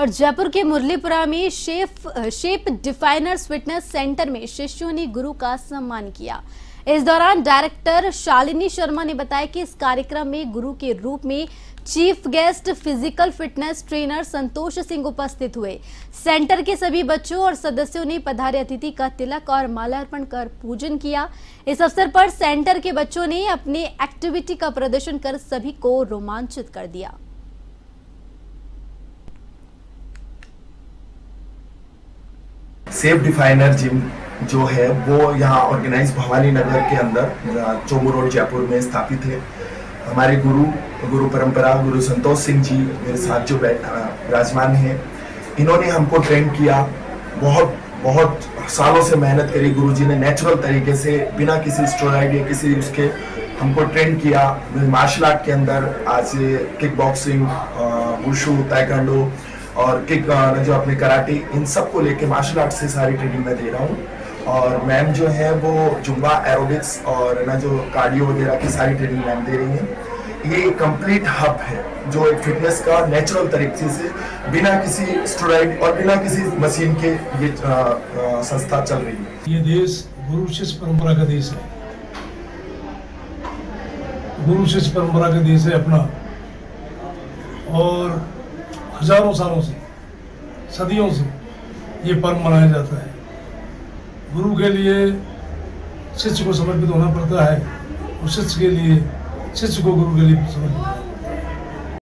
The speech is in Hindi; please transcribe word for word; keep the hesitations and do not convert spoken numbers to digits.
और जयपुर के मुरलीपुरा में shape shape definers fitness centre में शिष्यों ने गुरु का सम्मान किया। इस दौरान डायरेक्टर शालिनी शर्मा ने बताया कि इस कार्यक्रम में गुरु के रूप में chief guest physical fitness trainer Santosh Singh उपस्थित हुए। सेंटर के सभी बच्चों और सदस्यों ने पधारे अतिथि का तिलक और माल्यार्पण कर पूजन किया। इस अवसर पर सेंटर के बच्चों ने अपने एक्टिविटी का प्रदर्शन कर सभी को रोमांचित कर दिया। शेप डिफाइनर जिम जो है वो यहाँ ऑर्गेनाइज भवानी नगर के अंदर चोमू रोड जयपुर में स्थापित है। हमारे गुरु गुरु परंपरा गुरु संतोष सिंह जी मेरे साथ जो विराजमान हैं, इन्होंने हमको ट्रेन किया। बहुत बहुत सालों से मेहनत करी गुरु जी ने, नेचुरल तरीके से बिना किसी स्टेरॉइड या किसी उसके हमको ट्रेन किया। मार्शल आर्ट के अंदर आज किक बॉक्सिंग, वुशू, ताइक्वांडो और किक जो अपने कराटे, इन सब को लेके मार्शल आर्ट से सारी ट्रेनिंग मैं दे रहा हूँ। और मैम जो है वो जुम्बा, एरोबिक्स और ना जो कार्डियो वगैरह की सारी ट्रेनिंग मैम दे रही हैं। ये कंप्लीट हब है जो एक फिटनेस का नेचुरल तरीके से बिना किसी स्टेरॉइड और बिना किसी मशीन के ये संस्था चल रही है। ये देश गुरु शिष्य परंपरा का देश है, गुरु शिष्य परंपरा का देश है अपना, और हजारों सालों से, सदियों से ये पर्व मनाया जाता है। गुरु के लिए शिष्य को समर्पित होना पड़ता है और शिष्य के लिए शिष्य को गुरु के लिए समर्पित होना।